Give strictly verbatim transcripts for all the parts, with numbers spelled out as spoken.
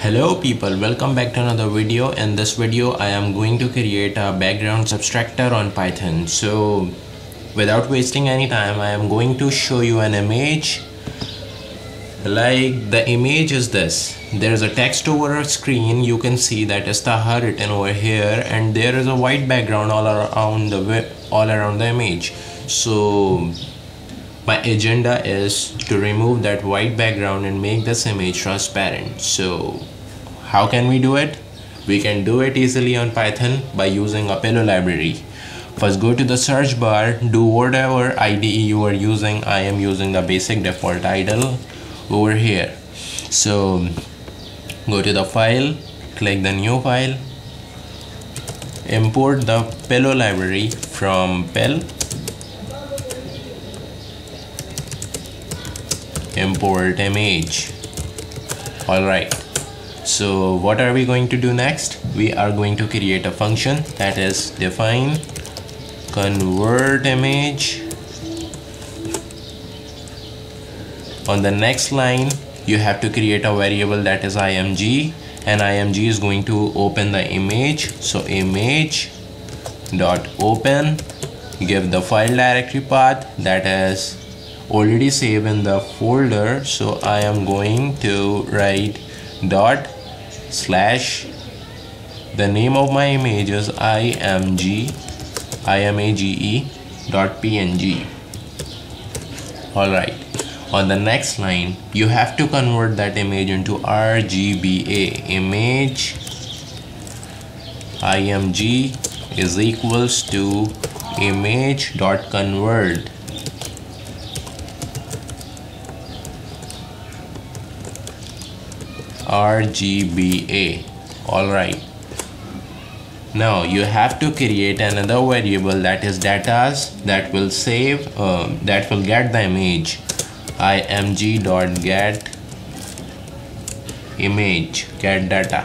Hello people, welcome back to another video. In this video I am going to create a background subtractor on Python. So without wasting any time, I am going to show you an image. Like the image is this. There is a text over a screen. You can see that Istaha written over here, and there is a white background all around the all around the image. So my agenda is to remove that white background and make this image transparent. So how can we do it? We can do it easily on Python by using a pillow library. First, go to the search bar, do whatever I D E you are using. I am using the basic default idle over here. So go to the file, click the new file, import the pillow library from P I L. Import image. Alright, so what are we going to do next? We are going to create a function that is define convert image. On the next line, you have to create a variable that is I M G, and I M G is going to open the image. So image dot open, give the file directory path that is already saved in the folder. So I am going to write dot slash, the name of my image is img image dot png. Alright, on the next line you have to convert that image into R G B A. Image img is equals to image dot convert. R G B A. Alright, now you have to create another variable that is datas that will save uh, that will get the image. img.get image, get data,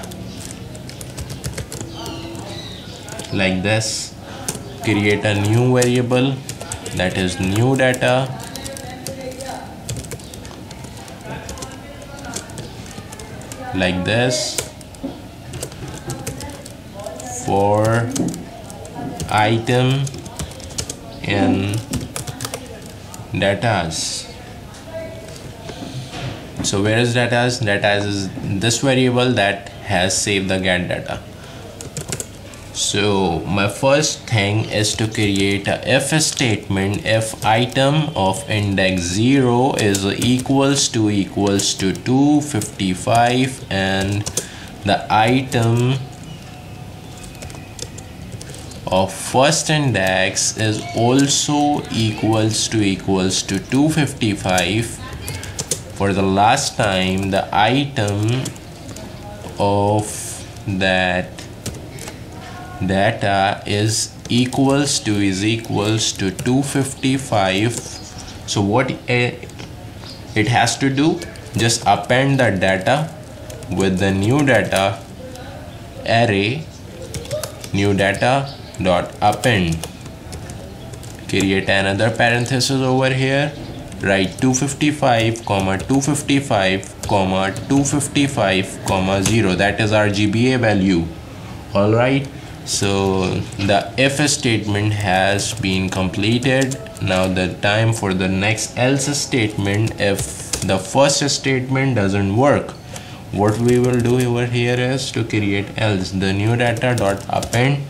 like this. Create a new variable that is new data. Like this, for item in datas. So where is datas? Datas is this variable that has saved the get data. So my first thing is to create a if statement. If item of index zero is equals to equals to two fifty-five, and the item of first index is also equals to equals to two fifty-five. For the last time, the item of that data is equals to is equals to two fifty-five. So what it has to do, just append the data with the new data array, new data dot append. Create another parenthesis over here, write two fifty-five comma two fifty-five comma two fifty-five comma zero, that is R G B A value. Alright, so the if statement has been completed. Now the time for the next else statement. If the first statement doesn't work, what we will do over here is to create else, the new data dot append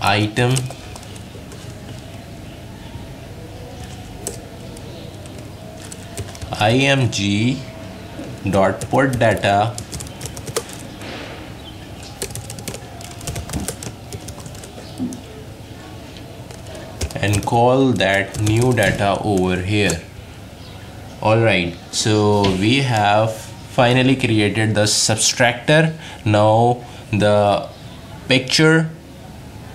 item img dot put data and call that new data over here. Alright, so we have finally created the subtractor. Now the picture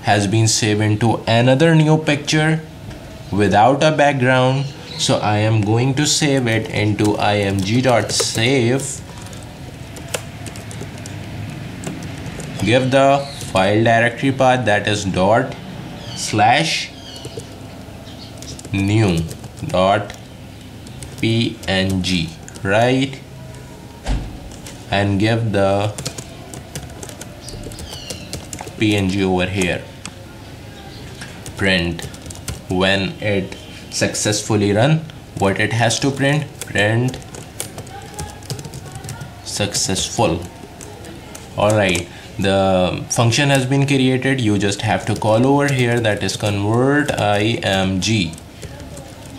has been saved into another new picture without a background. So I am going to save it into img.save. Give the file directory path that is dot slash new dot png, right? and give the P N G over here. Print when it successfully run, what it has to print, print successful. Alright, the function has been created. You just have to call over here, that is convert I M G.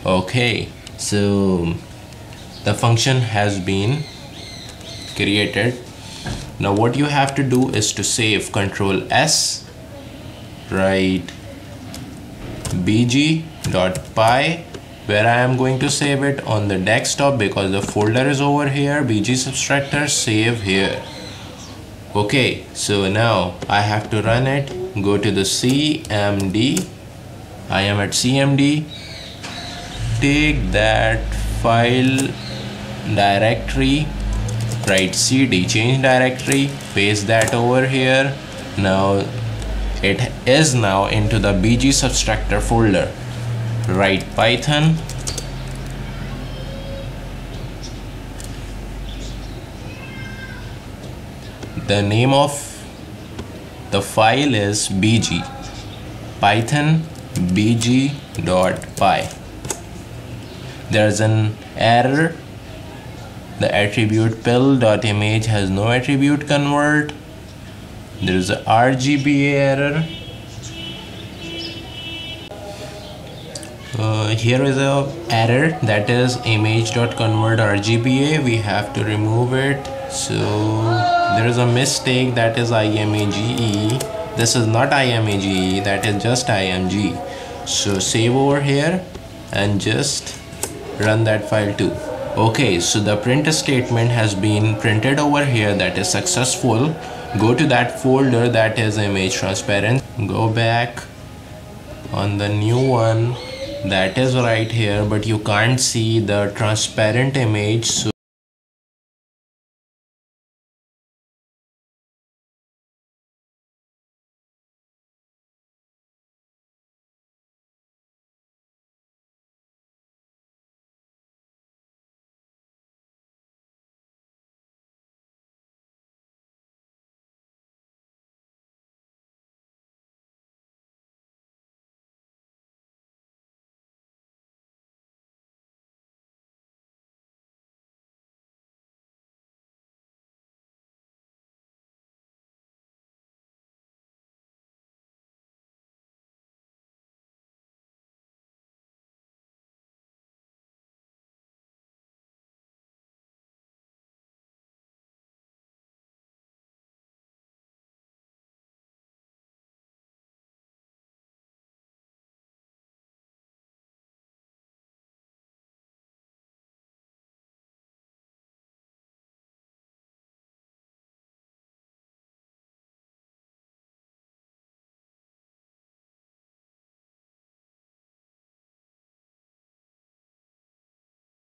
Okay, so the function has been created. Now what you have to do is to save, control S, write bg.py, where I am going to save it on the desktop because the folder is over here, bg substractor, save here. Okay, so now I have to run it. Go to the C M D, I am at C M D, take that file directory, write cd, change directory, paste that over here. Now it is now into the bg substractor folder. Write Python . The name of the file is bg, python bg.py. There's an error, the attribute pill.image has no attribute convert. There is a R G B A error. Uh, here is a error, that is image.convert R G B A. We have to remove it. So there is a mistake, that is image. This is not image, that is just img. So save over here and just run that file too. Okay, so the print statement has been printed over here, that is successful. Go to that folder, that is image transparent. Go back on the new one, that is right here, but you can't see the transparent image. So